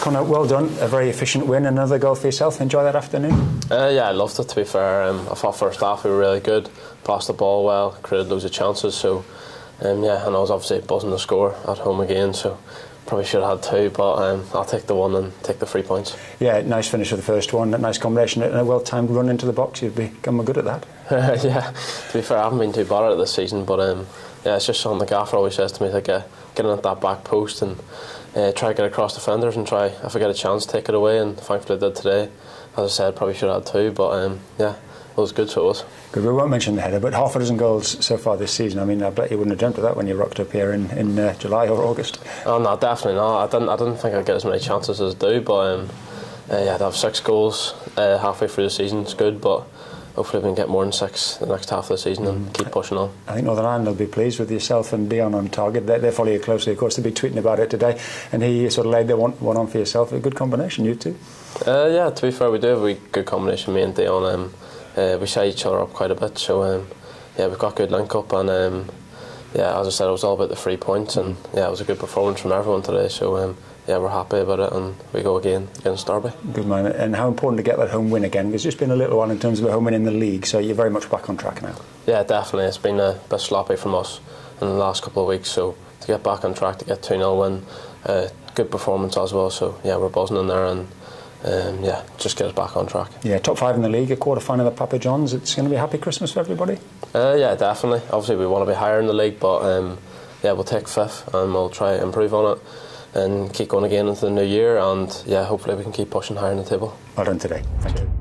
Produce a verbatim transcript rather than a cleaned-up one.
Connor, well done. A very efficient win. Another goal for yourself. Enjoy that afternoon. Uh, yeah, I loved it, to be fair. Um, I thought first half we were really good. Passed the ball well, created loads of chances. So, um, yeah, and I was obviously buzzing to score at home again. So, probably should have had two, but um, I'll take the one and take the three points. Yeah, nice finish of the first one. Nice combination and a well-timed run into the box. You've become good at that. Uh, yeah, to be fair, I haven't been too bad at it this season, but um, yeah, it's just something the gaffer always says to me, like uh, getting at that back post and Uh, try to get across defenders and try, if I get a chance, take it away, and thankfully I did today. As I said, probably should have had two, but um, yeah, it was good, so it was. Good. We won't mention the header, but half a dozen goals so far this season. I mean, I bet you wouldn't have dreamt of that when you rocked up here in, in uh, July or August. Oh no, definitely not. I didn't, I didn't think I'd get as many chances as I do, but um, uh, yeah, to have six goals uh, halfway through the season is good, but hopefully we can get more than six the next half of the season mm. and keep pushing on. I think Northern Ireland will be pleased with yourself and Dion on target. They, they follow you closely, of course. They'll be tweeting about it today, and he sort of laid the one, one on for yourself. A good combination, you two. Uh, yeah, to be fair, we do have a good combination, me and Dion. Um, uh, we set each other up quite a bit, so um, yeah, we've got a good link up, and um, yeah, as I said, it was all about the three points, and yeah, it was a good performance from everyone today. So. Um, Yeah, we're happy about it, and we go again against Derby. Good man, and how important to get that home win again? It's just been a little while in terms of a home win in the league, so you're very much back on track now. Yeah, definitely. It's been a bit sloppy from us in the last couple of weeks, so to get back on track, to get two nil win, uh, good performance as well. So yeah, we're buzzing in there, and um, yeah, just get us back on track. Yeah, top five in the league, a quarter final at Papa John's. It's going to be a happy Christmas for everybody. Uh, yeah, definitely. Obviously, we want to be higher in the league, but um, yeah, we'll take fifth, and we'll try to improve on it and keep going again into the new year, and yeah, hopefully we can keep pushing higher on the table. Well done today. Thank you.